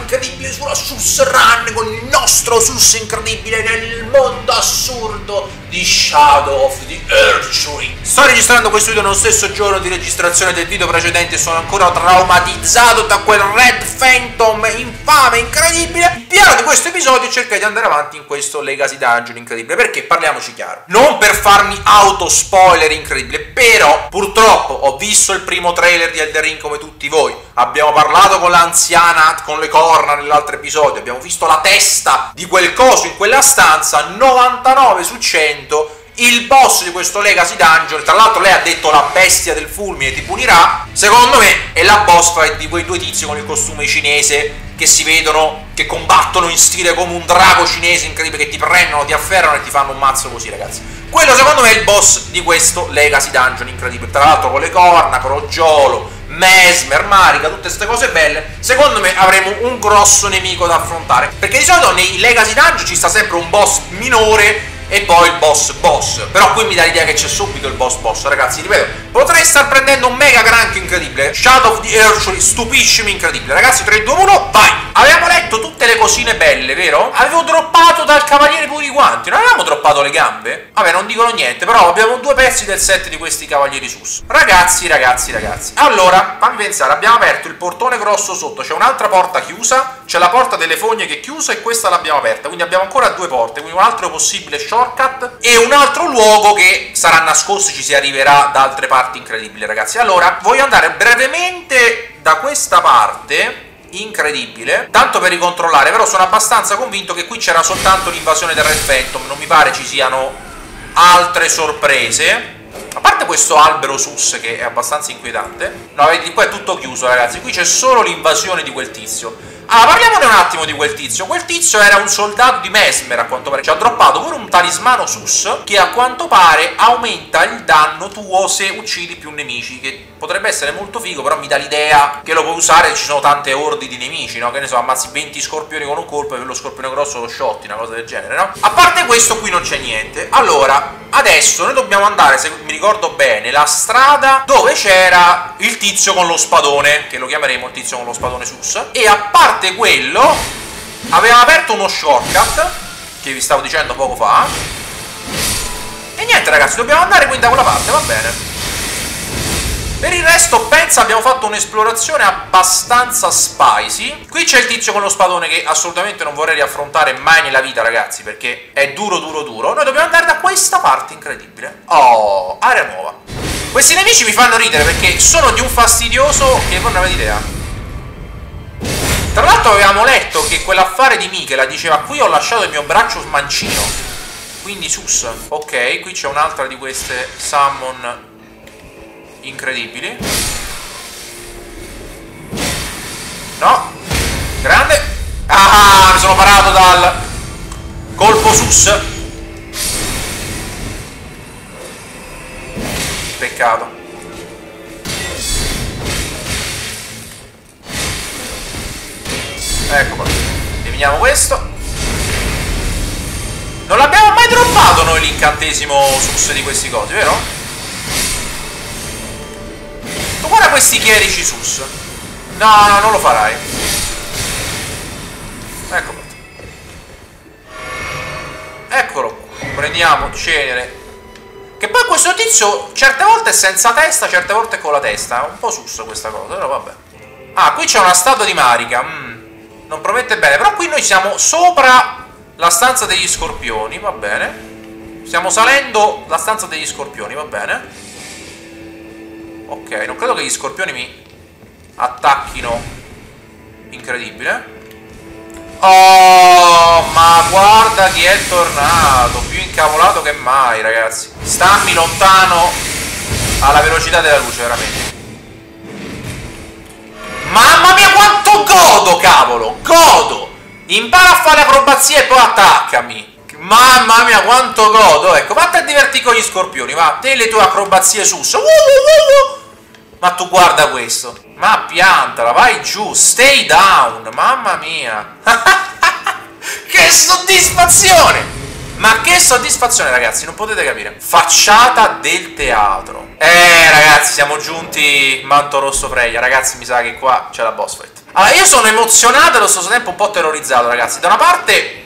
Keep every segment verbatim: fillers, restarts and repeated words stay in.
Incredibile sulla Sus-Run con il nostro Sus incredibile nel mondo assurdo di Shadow of the Erdtree. Sto registrando questo video nello stesso giorno di registrazione del video precedente e sono ancora traumatizzato da quel Red Phantom infame, incredibile. Il piano di questo episodio cerca di andare avanti in questo Legacy Dungeon incredibile, perché parliamoci chiaro, non per farmi auto spoiler incredibile, però purtroppo ho visto il primo trailer di Elden Ring come tutti voi. Abbiamo parlato con l'anziana con le corna nell'altro episodio, abbiamo visto la testa di quel coso in quella stanza, novantanove su cento. Il boss di questo Legacy Dungeon, tra l'altro lei ha detto la bestia del fulmine ti punirà, secondo me è la boss fight di quei due tizi con il costume cinese che si vedono, che combattono in stile come un drago cinese incredibile, che ti prendono, ti afferrano e ti fanno un mazzo così, ragazzi. Quello secondo me è il boss di questo Legacy Dungeon incredibile, tra l'altro con le corna, crogiolo, Messmer, Marika, tutte queste cose belle. Secondo me avremo un grosso nemico da affrontare, perché di solito nei Legacy Dungeon ci sta sempre un boss minore e poi il boss boss, però qui mi dà l'idea che c'è subito il boss boss. Ragazzi, ripeto, potrei star prendendo un mega crank incredibile. Shadow of the Erdtree stupiscimi incredibile. Ragazzi, tre, due, uno, vai! Avevamo letto tutte le cosine belle, vero? Avevo droppato dal cavaliere pure i guanti, non avevamo droppato le gambe? Vabbè, non dicono niente, però abbiamo due pezzi del set di questi cavalieri sus. Ragazzi, ragazzi, ragazzi, allora, fammi pensare, abbiamo aperto il portone grosso sotto, c'è un'altra porta chiusa, c'è la porta delle fogne che è chiusa e questa l'abbiamo aperta, quindi abbiamo ancora due porte, quindi un altro possibile shot e un altro luogo che sarà nascosto, ci si arriverà da altre parti incredibili, ragazzi. Allora, voglio andare brevemente da questa parte incredibile, tanto per ricontrollare, però sono abbastanza convinto che qui c'era soltanto l'invasione del Red Phantom, non mi pare ci siano altre sorprese. A parte questo albero sus che è abbastanza inquietante. No, vedi, qua è tutto chiuso, ragazzi, qui c'è solo l'invasione di quel tizio. Allora, parliamone un attimo di quel tizio. Quel tizio era un soldato di Messmer, a quanto pare. Ci ha droppato pure un talismano sus che a quanto pare aumenta il danno tuo se uccidi più nemici, che potrebbe essere molto figo, però mi dà l'idea che lo puoi usare, ci sono tante ordi di nemici, no? Che ne so, ammazzi venti scorpioni con un colpo e per lo scorpione grosso lo shotti, una cosa del genere, no? A parte questo qui non c'è niente. Allora, adesso noi dobbiamo andare, se mi ricordo bene, la strada dove c'era il tizio con lo spadone, che lo chiameremo il tizio con lo spadone sus. E a parte quello avevamo aperto uno shortcut che vi stavo dicendo poco fa. E niente, ragazzi, dobbiamo andare quindi da quella parte, va bene. Per il resto penso abbiamo fatto un'esplorazione abbastanza spicy. Qui c'è il tizio con lo spadone che assolutamente non vorrei riaffrontare mai nella vita, ragazzi, perché è duro duro duro. Noi dobbiamo andare da questa parte incredibile. Oh, area nuova. Questi nemici mi fanno ridere perché sono di un fastidioso che non avete idea. Tra l'altro avevamo letto che quell'affare di Miquella diceva qui ho lasciato il mio braccio mancino, quindi sus. Ok, qui c'è un'altra di queste summon incredibili. No, grande. Ah, mi sono parato dal colpo sus. Peccato. Ecco qua, eliminiamo questo. Non l'abbiamo mai droppato noi l'incantesimo sus di questi cosi, vero? Ma guarda questi chierici sus. No, no, non lo farai. Ecco qua. Eccolo qua. Prendiamo cenere. Che poi questo tizio certe volte è senza testa, certe volte è con la testa. Un po' sus questa cosa, però vabbè. Ah, qui c'è una statua di Marika. Mmm. Non promette bene, però qui noi siamo sopra la stanza degli scorpioni, va bene. Stiamo salendo la stanza degli scorpioni, va bene. Ok, non credo che gli scorpioni mi attacchino. Incredibile. Oh, ma guarda chi è tornato, più incavolato che mai, ragazzi. Stammi lontano alla velocità della luce, veramente. Mamma mia, quanto godo, cavolo! Godo! Impara a fare acrobazia e poi attaccami! Mamma mia, quanto godo! Ecco, vatti a divertire con gli scorpioni, va! Te le tue acrobazie sus! Uh, uh, uh, uh. Ma tu guarda questo! Ma piantala, vai giù! Stay down! Mamma mia! Che soddisfazione! Ma che soddisfazione, ragazzi, non potete capire. Facciata del teatro. Eh, ragazzi, siamo giunti Mantorosso Freyja. Ragazzi, mi sa che qua c'è la boss fight. Allora, io sono emozionato e allo stesso tempo un po' terrorizzato, ragazzi. Da una parte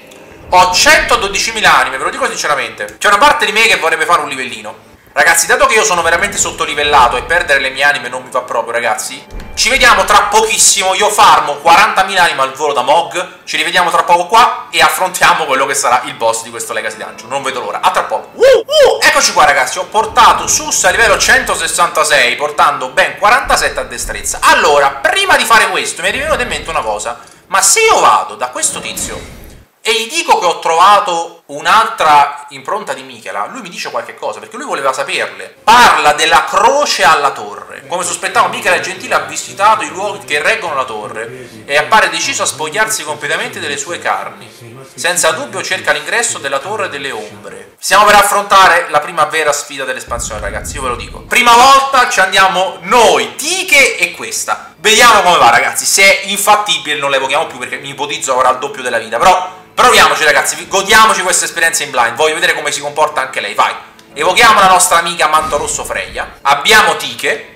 ho centododicimila anime, ve lo dico sinceramente. C'è una parte di me che vorrebbe fare un livellino. Ragazzi, dato che io sono veramente sottolivellato e perdere le mie anime non mi va proprio, ragazzi, ci vediamo tra pochissimo. Io farmo quarantamila anime al volo da Mog. Ci rivediamo tra poco qua e affrontiamo quello che sarà il boss di questo Legacy Dungeon. Non vedo l'ora, a tra poco. uh, uh, Eccoci qua, ragazzi, ho portato Sus a livello centosessantasei, portando ben quarantasette a destrezza. Allora, prima di fare questo mi è venuta in mente una cosa. Ma se io vado da questo tizio e gli dico che ho trovato un'altra impronta di Miquella, lui mi dice qualche cosa, perché lui voleva saperle. Parla della croce alla torre. Come sospettavo, Miquella e Gentile ha visitato i luoghi che reggono la torre e appare deciso a spogliarsi completamente delle sue carni. Senza dubbio cerca l'ingresso della torre delle ombre. Stiamo per affrontare la prima vera sfida dell'espansione, ragazzi, io ve lo dico. Prima volta ci andiamo noi, Tiche e questa. Vediamo come va, ragazzi. Se è infattibile non la evochiamo più, perché mi ipotizzo avrà il doppio della vita, però... proviamoci, ragazzi, godiamoci questa esperienza in blind. Voglio vedere come si comporta anche lei, vai. Evochiamo la nostra amica Mantorosso Freyja. Abbiamo Tiche.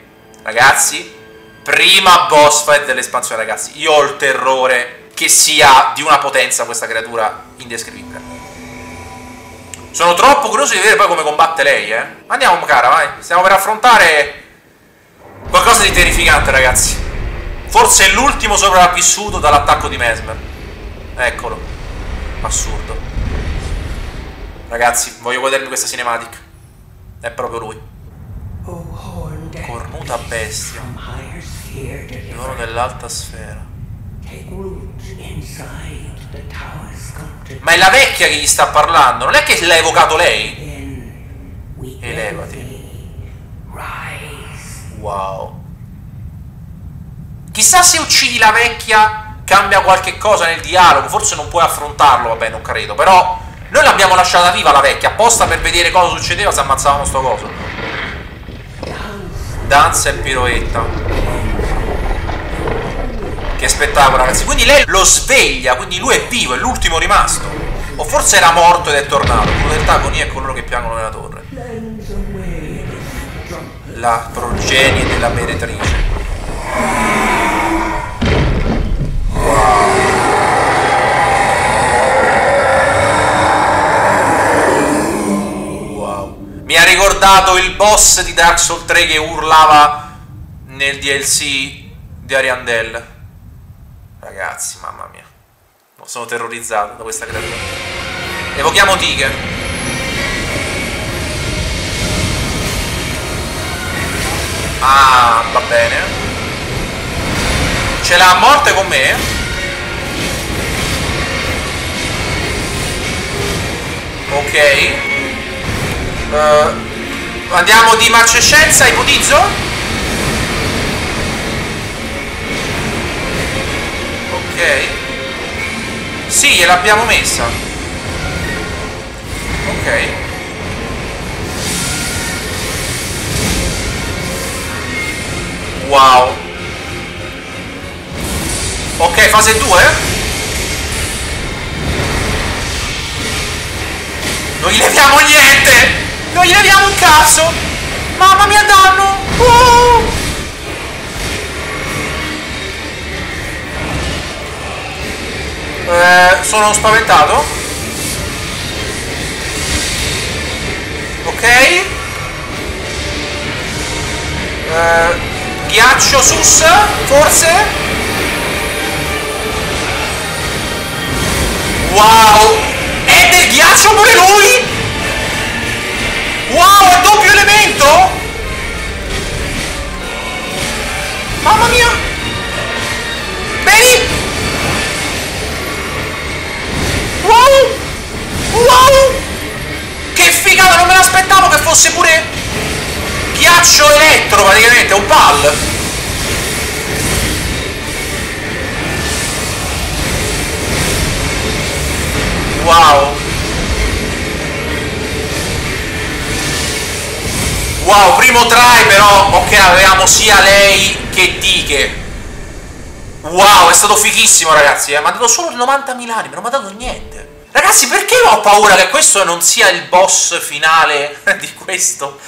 Ragazzi, prima boss fight dell'espansione, ragazzi. Io ho il terrore che sia di una potenza questa creatura indescrivibile. Sono troppo curioso di vedere poi come combatte lei, eh. Andiamo, cara, vai. Stiamo per affrontare qualcosa di terrificante, ragazzi. Forse è l'ultimo sopravvissuto dall'attacco di Messmer. Eccolo. Assurdo. Ragazzi, voglio godermi questa cinematic. È proprio lui. Cornuta bestia, l'oro dell'alta sfera. Ma è la vecchia che gli sta parlando. Non è che l'ha evocato lei? Elevati. Wow. Chissà se uccidi la vecchia cambia qualche cosa nel dialogo. Forse non puoi affrontarlo, vabbè, non credo. Però noi l'abbiamo lasciata viva la vecchia apposta per vedere cosa succedeva se ammazzavano sto coso. Danza e piroetta. Che spettacolo, ragazzi. Quindi lei lo sveglia, quindi lui è vivo, è l'ultimo rimasto. O forse era morto ed è tornato. Crudeltà, agonia e coloro che piangono nella torre. La progenie della meretrice. Mi ha ricordato il boss di Dark Souls tre che urlava nel D L C di Ariandel. Ragazzi, mamma mia, sono terrorizzato da questa creatura. Evochiamo Tiche. Ah, va bene. Ce l'ha a morte con me? Ok. Uh, andiamo di marcescenza, ipotizzo? Ok. Sì, gliel'abbiamo messa. Ok. Wow. Ok, fase due? Non gli leviamo niente! Non gli leviamo un cazzo! Mamma mia, danno! Uh! Eh, sono spaventato. Ok. Eh, ghiaccio sus, forse? Wow! È del ghiaccio pure lui! Wow, è doppio elemento? Mamma mia! Vedi? Wow! Wow! Che figata, non me l'aspettavo che fosse pure ghiaccio elettro praticamente, un pal! Wow! Wow, primo try però, ok, avevamo sia lei che Tiche. Wow, è stato fighissimo, ragazzi, eh. Mi ha dato solo novantamila anime, non mi ha dato niente. Ragazzi, perché ho paura che questo non sia il boss finale di questo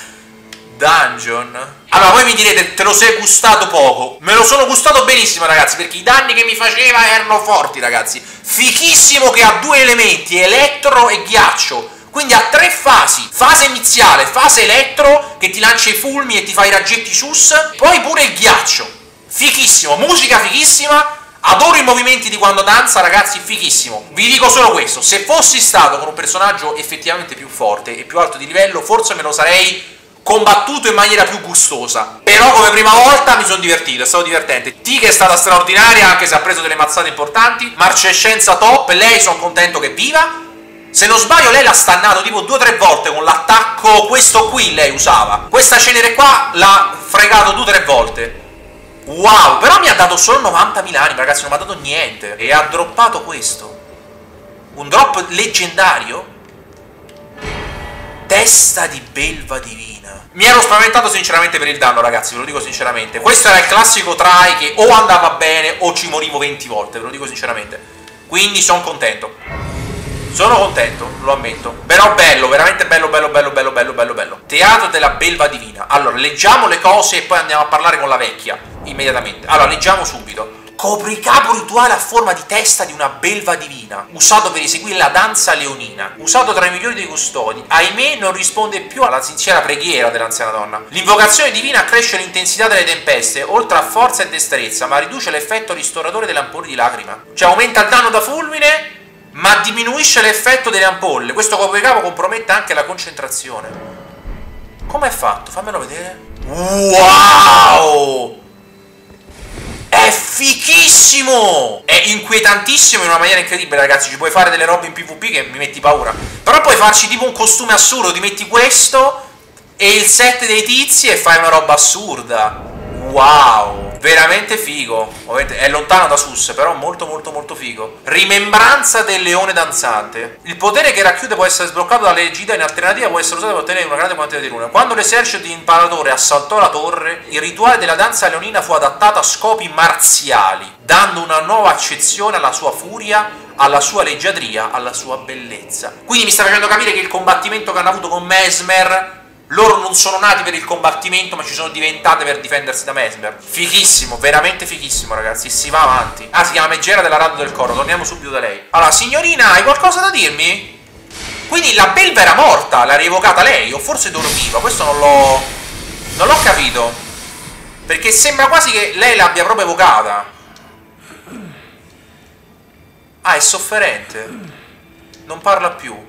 dungeon? Allora, voi mi direte, te lo sei gustato poco. Me lo sono gustato benissimo, ragazzi, perché i danni che mi faceva erano forti, ragazzi. Fichissimo che ha due elementi, elettro e ghiaccio. Quindi ha tre fasi, fase iniziale, fase elettro, che ti lancia i fulmi e ti fa i raggetti sus, poi pure il ghiaccio, fichissimo, musica fichissima, adoro i movimenti di quando danza, ragazzi, fichissimo. Vi dico solo questo, se fossi stato con un personaggio effettivamente più forte e più alto di livello, forse me lo sarei combattuto in maniera più gustosa, però come prima volta mi sono divertito, è stato divertente. Tiche è stata straordinaria, anche se ha preso delle mazzate importanti, marcescenza top, lei sono contento che viva. Se non sbaglio lei l'ha stannato tipo due o tre volte con l'attacco, questo qui lei usava. Questa cenere qua l'ha fregato due o tre volte. Wow, però mi ha dato solo novantamila anime, ragazzi, non mi ha dato niente. E ha droppato questo. Un drop leggendario. Testa di Belva Divina. Mi ero spaventato sinceramente per il danno, ragazzi, ve lo dico sinceramente. Questo era il classico try che o andava bene o ci morivo venti volte, ve lo dico sinceramente. Quindi sono contento. Sono contento, lo ammetto. Però bello, veramente bello, bello, bello, bello, bello, bello, bello. Teatro della Belva Divina. Allora, leggiamo le cose e poi andiamo a parlare con la vecchia, immediatamente. Allora, leggiamo subito. Copricapo rituale a forma di testa di una Belva Divina, usato per eseguire la danza leonina, usato tra i migliori dei custodi. Ahimè, non risponde più alla sincera preghiera dell'anziana donna. L'invocazione divina accresce l'intensità delle tempeste, oltre a forza e destrezza, ma riduce l'effetto ristoratore dei lamponi di lacrima. Cioè, aumenta il danno da fulmine, ma diminuisce l'effetto delle ampolle. Questo copricapo compromette anche la concentrazione. Come è fatto? Fammelo vedere. Wow! È fichissimo! È inquietantissimo in una maniera incredibile, ragazzi. Ci puoi fare delle robe in PvP che mi metti paura. Però puoi farci tipo un costume assurdo. Ti metti questo e il set dei tizi e fai una roba assurda. Wow! Veramente figo. Ovviamente è lontano da Sus, però molto molto molto figo. Rimembranza del leone danzante. Il potere che racchiude può essere sbloccato dalle legida, in alternativa può essere usato per ottenere una grande quantità di rune. Quando l'esercito di imparatore assaltò la torre, il rituale della danza leonina fu adattato a scopi marziali, dando una nuova accezione alla sua furia, alla sua leggiadria, alla sua bellezza. Quindi mi sta facendo capire che il combattimento che hanno avuto con Messmer, loro non sono nati per il combattimento, ma ci sono diventate per difendersi da Messmer. Fichissimo, veramente fichissimo, ragazzi. Si va avanti. Ah, si chiama Megera della Raddo del Corvo. Torniamo subito da lei. Allora, signorina, hai qualcosa da dirmi? Quindi la belva era morta, l'ha rievocata lei. O forse dormiva, questo non l'ho... Non l'ho capito, perché sembra quasi che lei l'abbia proprio evocata. Ah, è sofferente, non parla più.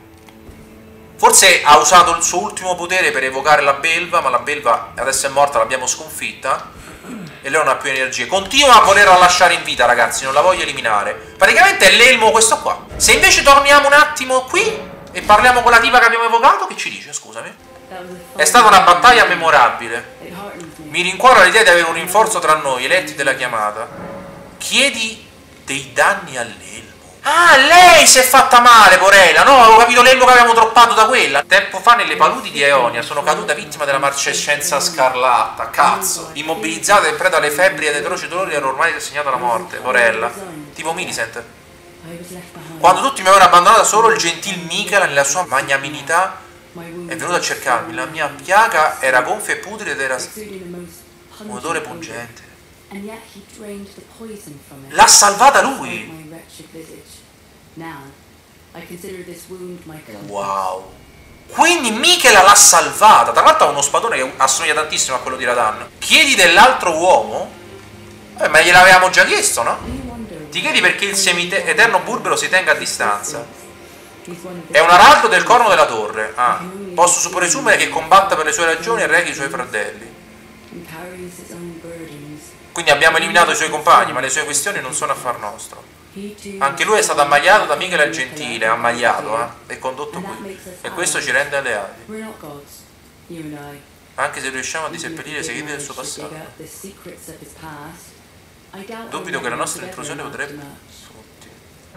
Forse ha usato il suo ultimo potere per evocare la belva, ma la belva adesso è morta, l'abbiamo sconfitta e lei non ha più energie. Continua a volerla lasciare in vita, ragazzi, non la voglio eliminare. Praticamente è l'elmo questo qua. Se invece torniamo un attimo qui e parliamo con la tipa che abbiamo evocato, che ci dice, scusami? È stata una battaglia memorabile. Mi rincuora l'idea di avere un rinforzo tra noi, eletti della chiamata. Chiedi dei danni a lei. Ah, lei si è fatta male, porella. No, avevo capito l'elmo che avevamo droppato da quella. Tempo fa nelle paludi di Eonia sono caduta vittima della marcescenza scarlatta. Cazzo. Immobilizzata e preda alle febbri ed atroci dolori ero ormai assegnato alla morte, porella. Tipo Millicent. Quando tutti mi avevano abbandonata, solo il gentil Miquella nella sua magnanimità è venuto a cercarmi. La mia piaga era gonfia e putrida ed era un odore pungente. L'ha salvata lui. Wow. Quindi Miquella l'ha salvata. Tra l'altro ha uno spadone che assomiglia tantissimo a quello di Radan. Chiedi dell'altro uomo? Beh, ma gliel'avevamo già chiesto, no? Ti chiedi perché il semi-eterno burbero si tenga a distanza. È un araldo del corno della torre. Ah, posso presumere che combatta per le sue ragioni e rechi i suoi fratelli. Quindi abbiamo eliminato i suoi compagni, ma le sue questioni non sono affar nostro. Anche lui è stato ammaliato da Miquella il Gentile, ammaliato, eh, e condotto qui. E questo ci rende alleati, anche se riusciamo a diseppellire i segreti del suo passato. Dubito che la nostra intrusione potrebbe...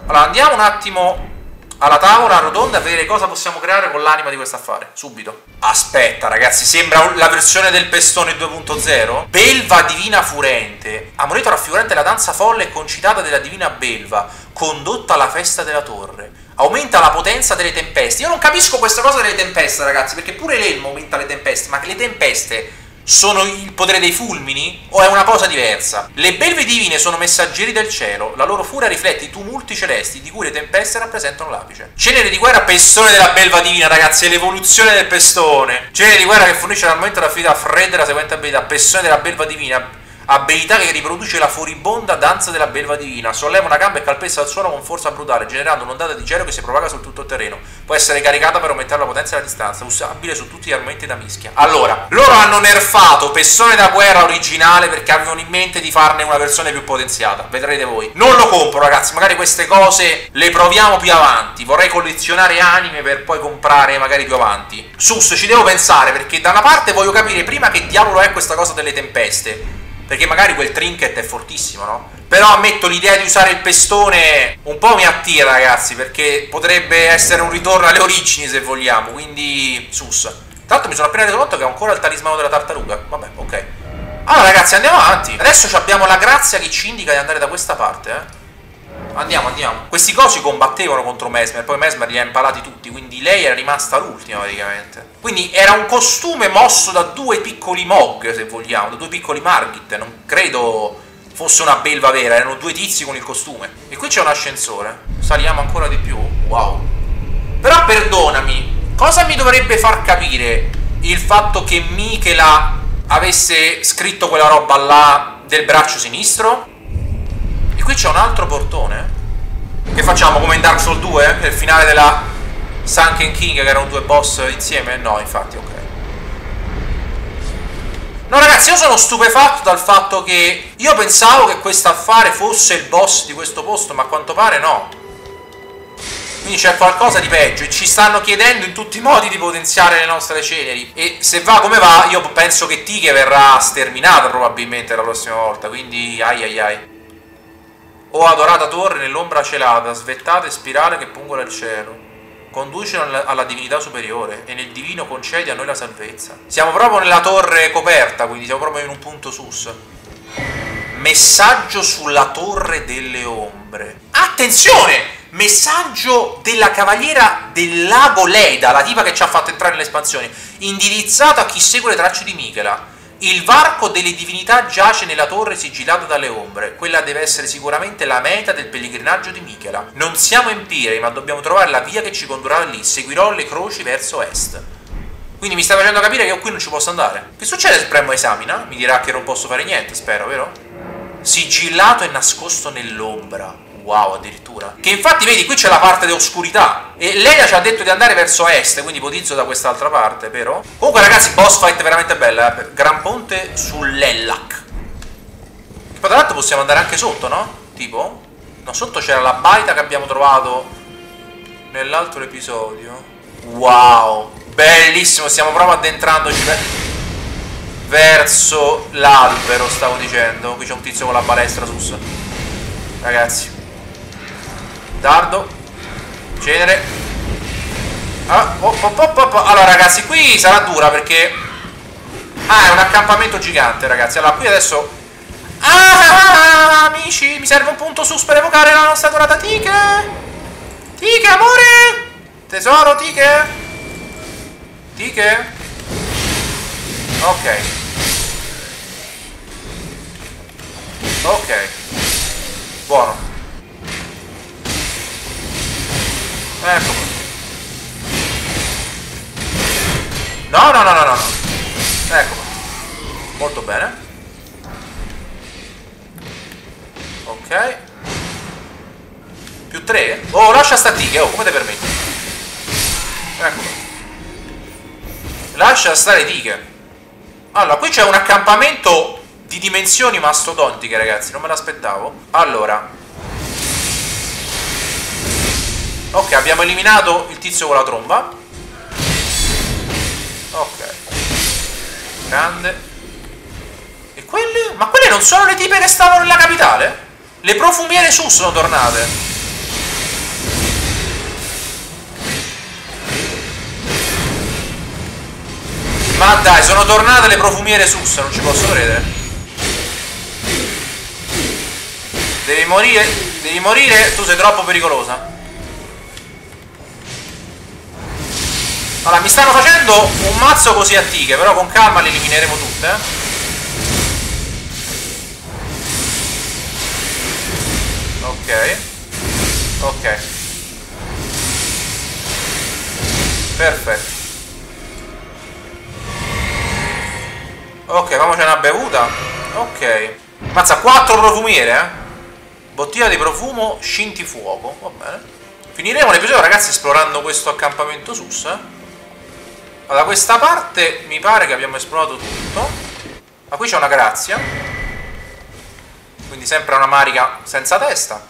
Allora, andiamo un attimo alla tavola rotonda a vedere cosa possiamo creare con l'anima di questo affare. Subito. Aspetta, ragazzi, sembra la versione del Pestone due punto zero. Belva Divina Furente, amuleto raffigurante la danza folle e concitata della Divina Belva, condotta alla festa della torre. aumenta la potenza delle tempeste. Io non capisco questa cosa delle tempeste, ragazzi, perché pure l'elmo aumenta le tempeste, ma che le tempeste sono il potere dei fulmini? O è una cosa diversa? Le belve divine sono messaggeri del cielo, la loro furia riflette i tumulti celesti di cui le tempeste rappresentano l'apice. Cenere di guerra, pestone della belva divina, ragazzi, è l'evoluzione del pestone. Cenere di guerra che fornisce al momento dell'affinità fredda la seguente abilità, pestone della belva divina, abilità che riproduce la furibonda danza della belva divina, solleva una gamba e calpesta al suolo con forza brutale, generando un'ondata di gelo che si propaga su tutto il terreno, può essere caricata per aumentare la potenza della distanza, usabile su tutti gli armamenti da mischia. Allora, loro hanno nerfato Pestone da guerra originale perché avevano in mente di farne una versione più potenziata, vedrete voi. Non lo compro, ragazzi, magari queste cose le proviamo più avanti, vorrei collezionare anime per poi comprare magari più avanti. Sus, ci devo pensare, perché da una parte voglio capire prima che diavolo è questa cosa delle tempeste, perché magari quel trinket è fortissimo, no? Però ammetto, l'idea di usare il pestone un po' mi attira, ragazzi, perché potrebbe essere un ritorno alle origini, se vogliamo, quindi sus. Tra l'altro mi sono appena reso conto che ho ancora il talismano della tartaruga. Vabbè, ok. Allora, ragazzi, andiamo avanti. Adesso abbiamo la grazia che ci indica di andare da questa parte, eh. Andiamo, andiamo. Questi cosi combattevano contro Messmer, poi Messmer li ha impalati tutti, quindi lei era rimasta l'ultima praticamente. Quindi era un costume mosso da due piccoli mog, se vogliamo, da due piccoli margit, non credo fosse una belva vera, erano due tizi con il costume. E qui c'è un ascensore, saliamo ancora di più, wow. Però perdonami, cosa mi dovrebbe far capire il fatto che Miquella avesse scritto quella roba là del braccio sinistro? E qui c'è un altro portone. Che facciamo come in Dark Souls due? Nel finale della Sunken King, che erano due boss insieme? No, infatti, ok. No, ragazzi, io sono stupefatto dal fatto che io pensavo che questo affare fosse il boss di questo posto, ma a quanto pare no. Quindi c'è qualcosa di peggio e ci stanno chiedendo in tutti i modi di potenziare le nostre ceneri. E se va come va, io penso che Tiche verrà sterminata probabilmente la prossima volta. Quindi ai ai ai. O adorata torre nell'ombra celata, svettata e spirale che pungola il cielo, conduce alla divinità superiore e nel divino concedi a noi la salvezza. Siamo proprio nella torre coperta, quindi siamo proprio in un punto sus. Messaggio sulla torre delle ombre. Attenzione! Messaggio della cavaliera del lago Leda, la tipa che ci ha fatto entrare nell'espansione, indirizzato a chi segue le tracce di Miquella. Il varco delle divinità giace nella torre sigillata dalle ombre. Quella deve essere sicuramente la meta del pellegrinaggio di Miquella. Non siamo empirei, ma dobbiamo trovare la via che ci condurrà lì. Seguirò le croci verso est. Quindi mi sta facendo capire che io qui non ci posso andare. Che succede se premo esamina? Mi dirà che non posso fare niente, spero, vero? Sigillato e nascosto nell'ombra. Wow, addirittura. Che infatti, vedi, qui c'è la parte di oscurità. E Leda ci ha detto di andare verso est, quindi ipotizzo da quest'altra parte, vero? Comunque, ragazzi, boss fight veramente bella, eh? Granponte sull'Ellac. Che poi, tra l'altro, possiamo andare anche sotto, no? Tipo? No, sotto c'era la baita che abbiamo trovato nell'altro episodio. Wow, bellissimo, stiamo proprio addentrandoci per... verso l'albero, stavo dicendo. Qui c'è un tizio con la balestra sus. Ragazzi, dardo, cenere, ah, oh, oh, oh, oh, oh. Allora, ragazzi, qui sarà dura perché ah, è un accampamento gigante, ragazzi. Allora, qui adesso ah, amici, mi serve un punto sus per evocare la nostra dorata Tiche. Tiche, amore, tesoro, Tiche, Tiche. Ok, ok, buono. Ecco. No, no, no, no, no. Ecco. Molto bene. Ok. Più tre. Oh, lascia sta Tiche, oh, come te permetti? Ecco. Lascia stare Tiche. Allora, qui c'è un accampamento di dimensioni mastodontiche, ragazzi, non me l'aspettavo. Allora, ok, abbiamo eliminato il tizio con la tromba. Ok, grande. E quelle? Ma quelle non sono le tipe che stavano nella capitale? Le profumiere su sono tornate. Ma dai, sono tornate le profumiere sus, non ci posso credere. Devi morire, devi morire, tu sei troppo pericolosa. Allora, mi stanno facendo un mazzo così a Tiche, però con calma le elimineremo tutte. Ok. Ok. Perfetto. Ok, famoci una bevuta. Ok. Mazza, quattro profumiere, eh. Bottiglia di profumo scintifuoco. Va bene. Finiremo l'episodio, ragazzi, esplorando questo accampamento Sus. Eh? Allora, da questa parte mi pare che abbiamo esplorato tutto. Ma qui c'è una grazia. Quindi sempre una Marika senza testa.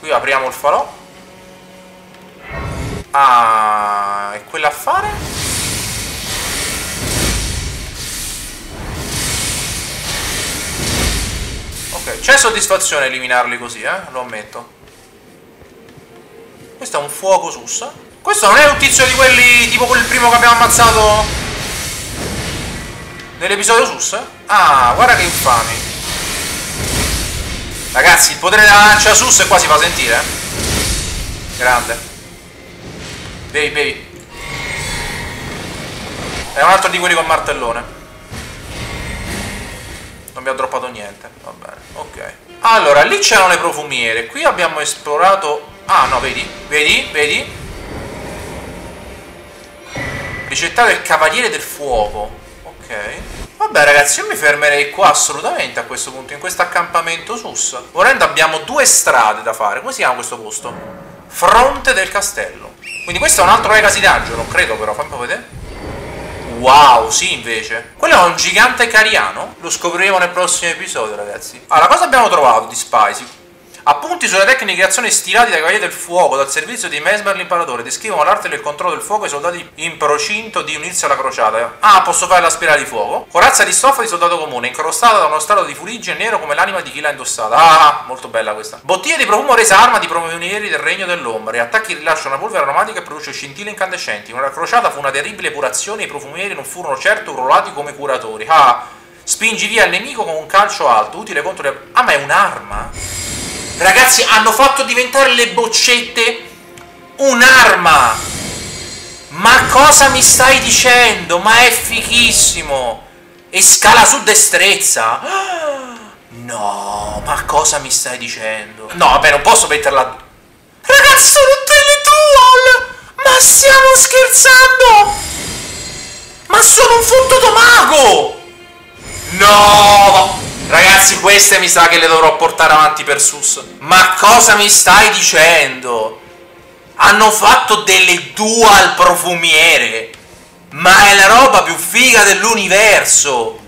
Qui apriamo il falò. Ah, è quella a fare? Ok, c'è soddisfazione eliminarli così, eh? Lo ammetto. Questo è un fuoco Sus. Questo non è un tizio di quelli, tipo quel primo che abbiamo ammazzato nell'episodio Sus? Ah, guarda che infami. Ragazzi, il potere della lancia Sus qua si fa sentire. Grande. Bevi, bevi. È un altro di quelli con martellone. Non mi ha droppato niente. Va bene, ok. Allora, lì c'erano le profumiere. Qui abbiamo esplorato... Ah no, vedi, vedi, vedi. Ricettato il cavaliere del fuoco. Ok. Vabbè ragazzi, io mi fermerei qua assolutamente a questo punto, in questo accampamento Sus. Volendo abbiamo due strade da fare. Come si chiama questo posto? Fronte del castello. Quindi questo è un altro legacy dungeon, non credo però, fammi vedere. Wow, sì invece. Quello è un gigante cariano. Lo scopriremo nel prossimo episodio, ragazzi. Allora, cosa abbiamo trovato di Spicy? Appunti sulle tecniche di azione stilati dai Cavalieri del Fuoco, dal servizio di Messmer l'Imparatore, descrivono l'arte del controllo del fuoco ai soldati in procinto di unirsi alla crociata. Ah, posso fare la spirale di fuoco. Corazza di stoffa di soldato comune, incrostata da uno strato di fuliggine nero come l'anima di chi l'ha indossata. Ah, molto bella questa. Bottiglia di profumo resa arma di profumieri del Regno dell'Ombra. E attacchi rilasciano una polvere aromatica e produce scintille incandescenti. Una crociata fu una terribile curazione e i profumieri non furono certo ruolati come curatori. Ah, spingi via il nemico con un calcio alto, utile contro le... Ah, ma è un'arma? Ragazzi, hanno fatto diventare le boccette un'arma. Ma cosa mi stai dicendo? Ma è fighissimo. E scala su destrezza. No, ma cosa mi stai dicendo? No, vabbè, non posso metterla. Ragazzi, sono delle troll. Ma stiamo scherzando? Ma sono un fottuto mago. No. Ragazzi, queste mi sa che le dovrò portare avanti per Sus. Ma cosa mi stai dicendo? Hanno fatto delle dual profumiere. Ma è la roba più figa dell'universo.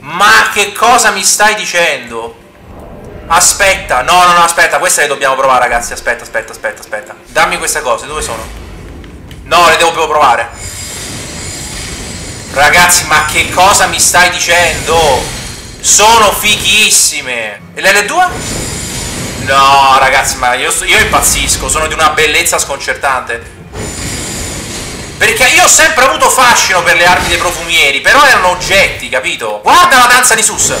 Ma che cosa mi stai dicendo? Aspetta, no, no, no, aspetta, queste le dobbiamo provare, ragazzi. Aspetta, aspetta, aspetta, aspetta. Dammi queste cose, dove sono? No, le devo proprio provare. Ragazzi, ma che cosa mi stai dicendo? Sono fighissime. E l'L due? No ragazzi, ma io, io impazzisco. Sono di una bellezza sconcertante. Perché io ho sempre avuto fascino per le armi dei profumieri, però erano oggetti, capito? Guarda la danza di Sus.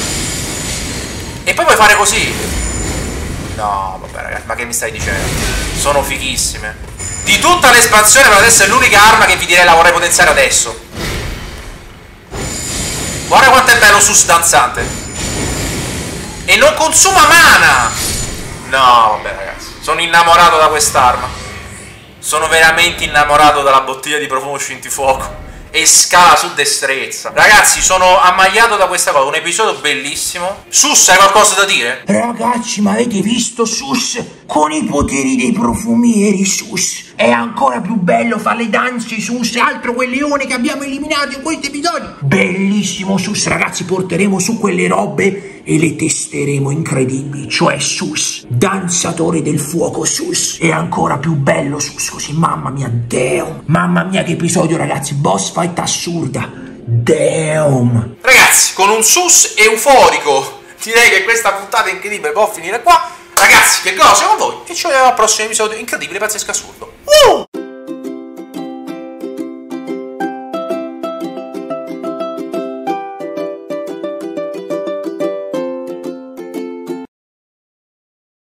E poi puoi fare così. No vabbè ragazzi, ma che mi stai dicendo? Sono fighissime. Di tutta l'espansione per adesso è l'unica arma che vi direi la vorrei potenziare adesso. Guarda quanto è bello Sus danzante. E non consuma mana. No, vabbè ragazzi, sono innamorato da quest'arma. Sono veramente innamorato dalla bottiglia di profumo scintifuoco. E scala su destrezza. Ragazzi, sono ammaliato da questa cosa. Un episodio bellissimo. Sus, hai qualcosa da dire? Ragazzi, ma avete visto Sus? Con i poteri dei profumieri Sus è ancora più bello fare le danze Sus. E altro quel leone che abbiamo eliminato in questo episodio. Bellissimo Sus, ragazzi. Porteremo su quelle robe e le testeremo incredibili. Cioè Sus, danzatore del fuoco Sus. È ancora più bello Sus così. Mamma mia, Deo. Mamma mia che episodio, ragazzi. Boss fight assurda. Damn. Ragazzi, con un Sus euforico direi che questa puntata incredibile può finire qua. Ragazzi, che grosso con voi. E ci vediamo al prossimo episodio incredibile, pazzesco, assurdo.